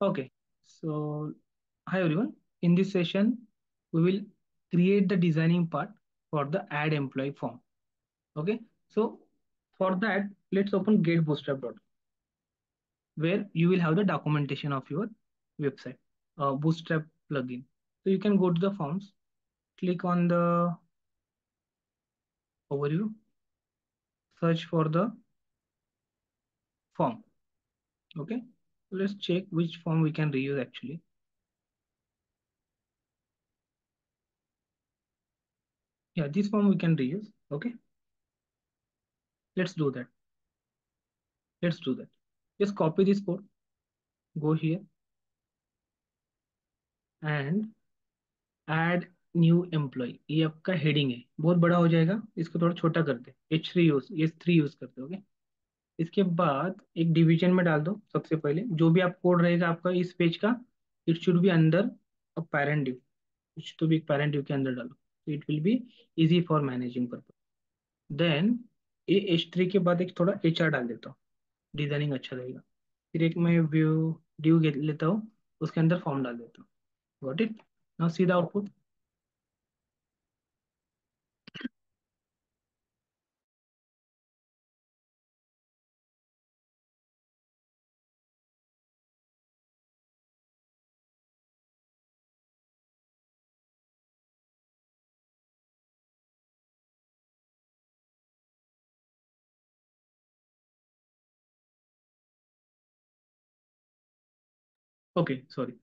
Okay, so hi everyone. In this session, we will create the designing part for the add employee form. Okay, so for that, let's open GetBootstrap.com, where you will have the documentation of your website, Bootstrap plugin. So you can go to the forms, click on the overview, search for the form. Okay, let's check which form we can reuse actually. Yeah, this form we can reuse. Okay, let's do that. Just copy this code, go here and add new employee. ये आपका heading है, बहुत बड़ा हो जाएगा, इसको थोड़ा छोटा कर दे, H3 यूज करते। ओके, इसके बाद एक डिवीजन में डाल दो। सबसे पहले जो भी आप कोड रहेगा आपका इस पेज का, it should be under a parent div, it should be parent div के अंदर डालो, it will be easy for managing purpose. Then ये H3 के बाद एक थोड़ा HR डाल देता हूँ, डिजाइनिंग अच्छा रहेगा। फिर एक मैं व्यू ड्यू लेता हूँ, उसके अंदर फॉर्म डाल देता हूँ। Got it? Now see the output. Okay, sorry.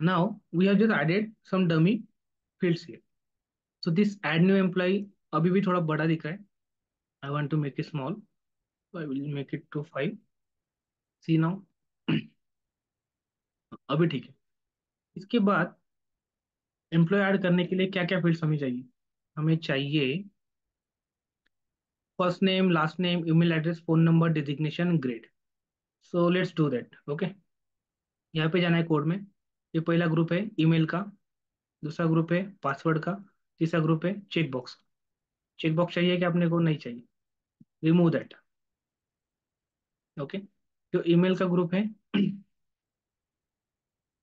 Now we have just added some dummy fields here. So this add new employee अभी भी थोड़ा बड़ा दिख रहा है. I want to make it small. So I will make it to 5. See now. अभी ठीक है. इसके बाद employee add करने के लिए क्या क्या fields हमें चाहिए? हमें चाहिए first name, last name, email address, phone number, designation, grade. So let's do that. Okay. यहाँ पे जाना है कोड में। ये पहला ग्रुप है ईमेल का, दूसरा ग्रुप है पासवर्ड का, तीसरा ग्रुप है चेकबॉक्स। चेकबॉक्स चाहिए कि आपने को नहीं चाहिए, रिमूव दैट। ओके, जो ईमेल का ग्रुप है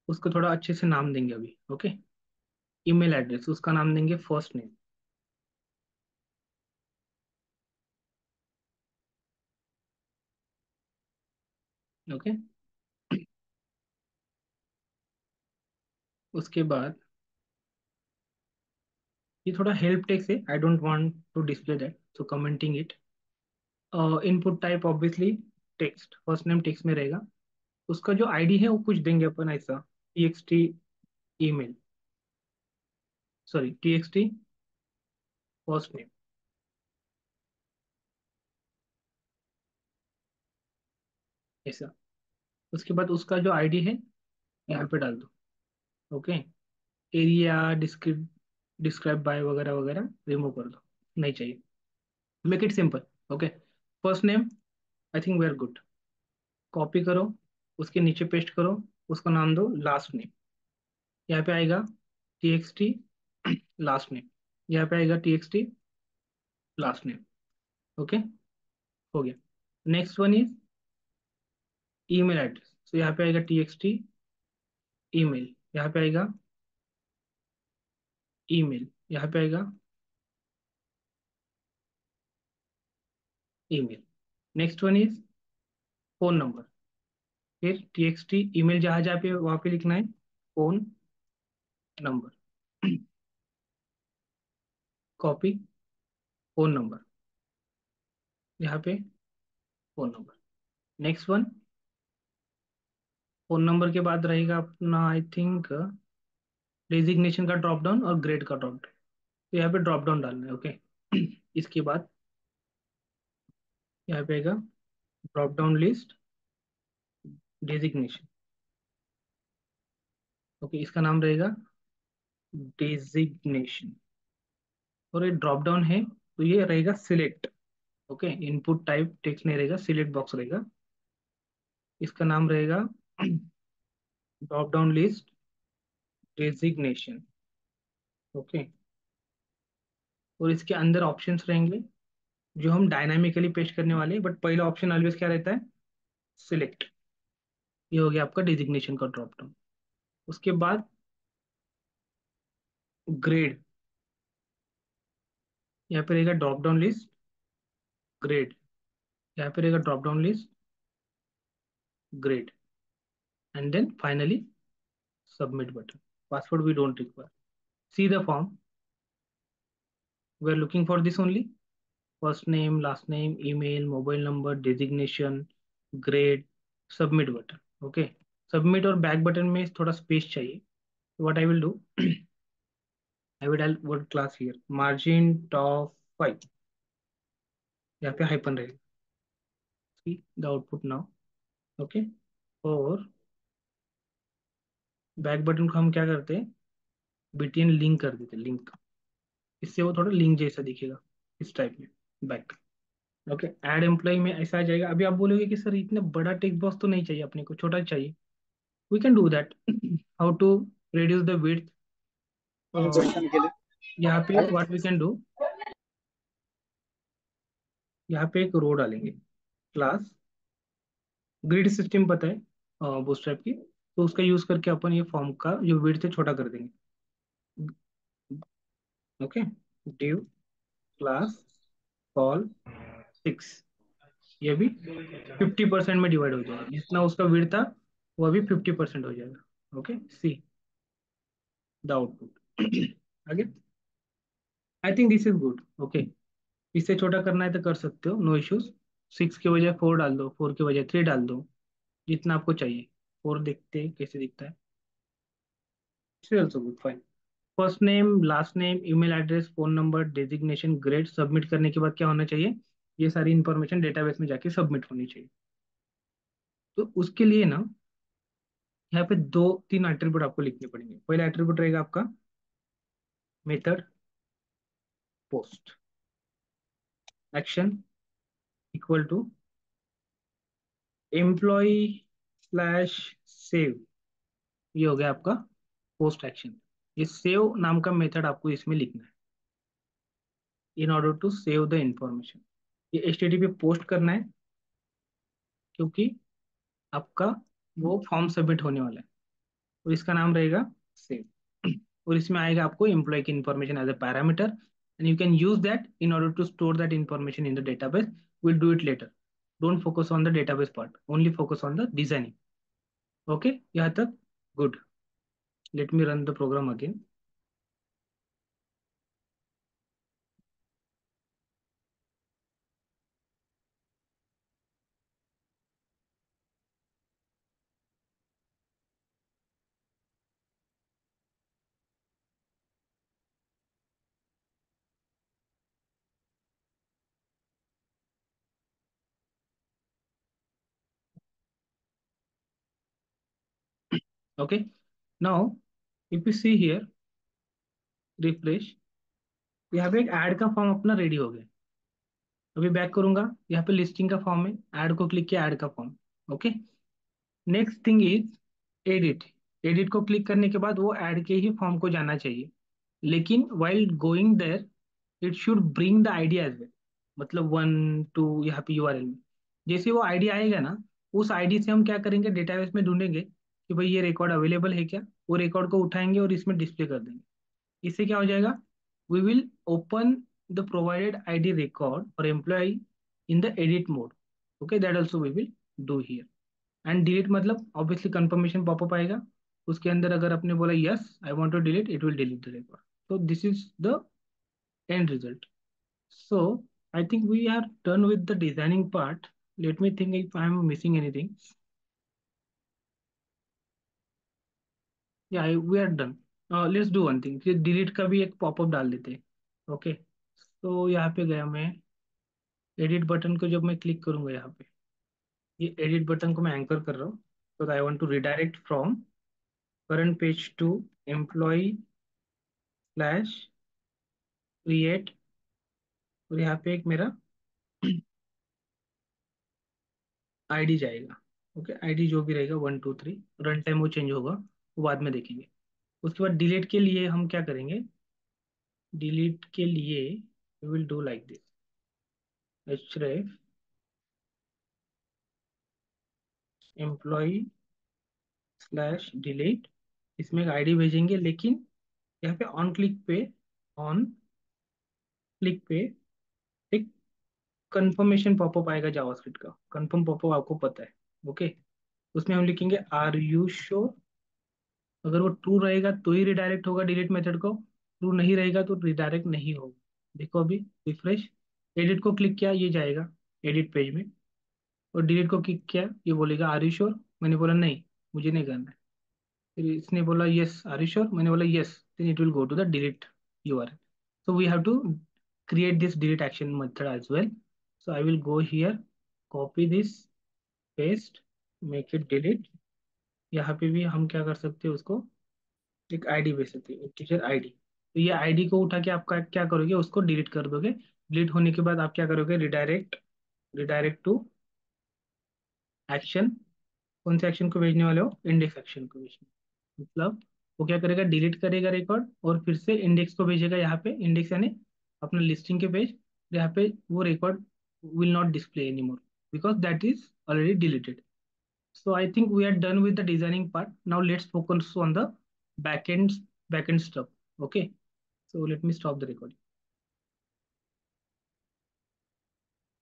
उसको थोड़ा अच्छे से नाम देंगे अभी। ओके, ईमेल एड्रेस उसका नाम देंगे फर्स्ट नेम। ओके, उसके बाद ये थोड़ा हेल्प टेक्स्ट है, I don't want to display that, so commenting it. Input type obviously text, first name text में रहेगा। उसका जो आईडी है वो कुछ देंगे अपन, ऐसा txt email, sorry txt first name. ऐसा उसके बाद उसका जो आईडी है यहाँ पे डाल दो। ओके, एरिया डिस्क्राइब बाय वगैरह वगैरह रिमूव कर दो, नहीं चाहिए। Make it simple. Okay, first name I think we are good. Copy करो, उसके नीचे पेस्ट करो, उसका नाम दो लास्ट नेम। यहाँ पे आएगा txt लास्ट नेम, यहाँ पे आएगा txt लास्ट नेम। ओके, हो गया। Next one is email address, so यहाँ पे आएगा txt ईमेल, यहाँ पे आएगा ईमेल, यहाँ पे आएगा email. Next one is phone number, फिर txt ईमेल जहाँ जहाँ पे वहाँ पे लिखना है phone number. Copy phone number, यहाँ पे phone number. Next one, phone number के बाद रहेगा अपना आई थिंक डेजिग्नेशन का ड्रॉप डाउन और ग्रेड का ड्रॉप डाउन, तो यहाँ पे ड्रॉप डाउन डालना है। ओके, इसके बाद यहाँ पे आएगा drop down list designation. Okay, इसका नाम रहेगा डेजिग्नेशन और ये ड्रॉप डाउन है तो ये रहेगा select. Okay, input type text नहीं रहेगा, सिलेक्ट बॉक्स रहेगा। इसका नाम रहेगा drop down list designation. Okay, और इसके अंदर ऑप्शंस रहेंगे जो हम डायनामिकली पेस्ट करने वाले हैं, बट पहला ऑप्शन ऑलवेज क्या रहता है सिलेक्ट। ये हो गया आपका डिजिग्नेशन का ड्रॉप डाउन। उसके बाद ग्रेड, यहाँ पे रहेगा ड्रॉप डाउन लिस्ट ग्रेड, यहाँ पे रहेगा drop down list grade, and then finally submit button. Password we don't require. See the form. We are looking for this only. First name, last name, email, mobile number, designation, grade, submit button. Okay. Submit or back button में थोड़ा space चाहिए. What I will do? I will add word class here. Margin top 5. यहाँ पे hyphen रहेगा. See the output now. Okay. और back button को हम क्या करते हैं, बीटीएन लिंक कर देते हैं, लिंक, इससे वो थोड़ा लिंक जैसा दिखेगा इस टाइप में बैक। ओके, ऐड एम्प्लॉय में ऐसा आ जाएगा। अभी आप बोलोगे कि सर इतना बड़ा टेक्स्ट बॉक्स तो नहीं चाहिए अपने को, छोटा चाहिए। We can do that, how to reduce the width. यहाँ पे व्हाट वी कैन डू, यहाँ पे एक रो डालेंगे क्लास ग्रिड सिस्टम, पता है बूस्ट ट्रैप की, तो उसका यूज करके अपन ये फॉर्म का जो विड्थ है छोटा कर देंगे। ओके, ड्यू क्लास कॉल 6, ये भी 50% में डिवाइड हो जाएगा, जितना उसका विड्थ था वो अभी 50% हो जाएगा। Okay, see the output. आगे I think this is good. Okay, इससे छोटा करना है तो कर सकते हो, नो इश्यूज। 6 के बजाय 4 डाल दो, 4 के बजाय 3 डाल दो, जितना आपको चाहिए। 4 देखते हैं कैसे दिखता है। First name, last name, email address, phone number, designation, grade. Submit करने के बाद क्या होना चाहिए, ये सारी इंफॉर्मेशन डेटाबेस में जाके सबमिट होनी चाहिए। तो उसके लिए ना यहाँ पे 2-3 एट्रीब्यूट आपको लिखने पड़ेंगे। पहला एट्रीब्यूट रहेगा आपका method post, action equal to employee slash save, ये हो गया आपका पोस्ट एक्शन। ये सेव नाम का मेथड आपको इसमें लिखना है in order to save the information. ये HTTP पे पोस्ट करना है क्योंकि आपका वो फॉर्म सबमिट होने वाला है, और इसका नाम रहेगा सेव, और इसमें आएगा आपको एम्प्लॉय की information as a parameter, and you can use that in order to store that information in the database. We'll do it later. Don't focus on the database part. Only focus on the designing. Okay, yahan tak good. Let me run the program again. Okay, now if you see here, refresh, यहाँ पे एक add का form अपना ready हो गया। अभी back करूंगा, यहाँ पे लिस्टिंग का फॉर्म है, ऐड को क्लिक किया, ऐड का form. Okay, next thing is edit. Edit को क्लिक करने के बाद वो ऐड के ही फॉर्म को जाना चाहिए, लेकिन while going there it should bring the ID as well, मतलब 1 2 यहाँ पे URL में। जैसे वो आईडी आएगा ना, उस आईडी से हम क्या करेंगे, डेटाबेस में ढूंढेंगे कि भाई ये रिकॉर्ड अवेलेबल है क्या, वो रिकॉर्ड को उठाएंगे और इसमें डिस्प्ले कर देंगे। इससे क्या हो जाएगा, we will open the provided ID record for employee in the edit mode. Okay, that also we will do here. And delete मतलब ऑब्वियसली कंफर्मेशन पॉपअप आएगा, उसके अंदर अगर आपने बोला yes I want to delete, it will delete the record. तो this is the end result. So I think we are done with the designing part. Let me think if I am missing anything. Yeah, we are done. Let's do one thing. Delete का भी एक popup डाल देते हैं। Okay, तो यहाँ पे गया मैं एडिट बटन को, जब मैं क्लिक करूंगा यहाँ पे, ये एडिट बटन को मैं एंकर कर रहा हूँ। तो I want to redirect from current page to employee slash create, और यहाँ पे एक मेरा आईडी जाएगा। ओके, आईडी जो भी रहेगा 1 2 3, रन टाइम वो चेंज होगा, बाद में देखेंगे। उसके बाद डिलीट के लिए हम क्या करेंगे, डिलीट के लिए we will do like this, href employee slash delete, इसमें एक आईडी भेजेंगे, लेकिन यहाँ पे ऑन क्लिक पे एक कंफर्मेशन पॉपअप आएगा जावास्क्रिप्ट का, कंफर्म पॉपअप आपको पता है, ओके। उसमें हम लिखेंगे आर यू श्योर, अगर वो ट्रू रहेगा तो ही रिडायरेक्ट होगा डिलीट मेथड को, ट्रू नहीं रहेगा तो रिडायरेक्ट नहीं होगा। देखो अभी रिफ्रेश, एडिट को क्लिक किया ये जाएगा एडिट पेज में, और डिलीट को क्लिक किया ये बोलेगा आर यू श्योर, मैंने बोला नहीं मुझे नहीं करना है, फिर इसने बोला येस आर यू श्योर, मैंने बोला yes, then it will go to the delete URL. So we have to create this delete action method as well. So I will go here, copy this, paste, make it delete. यहाँ पे भी हम क्या कर सकते हैं, उसको एक आईडी भेज सकते हैं, टीचर आईडी। तो ये आईडी को उठा के आपका क्या करोगे, उसको डिलीट कर दोगे। डिलीट होने के बाद आप क्या करोगे, रिडायरेक्ट टू एक्शन। कौन से एक्शन को भेजने वाले हो, इंडेक्स एक्शन को भेजने, मतलब वो क्या करेगा डिलीट करेगा रिकॉर्ड और फिर से इंडेक्स को भेजेगा। यहाँ पे इंडेक्स यानी अपना लिस्टिंग के पेज, यहाँ पे वो record will not display anymore because that is already deleted. So I think we are done with the designing part, now let's focus on the backend stuff, okay. So let me stop the recording.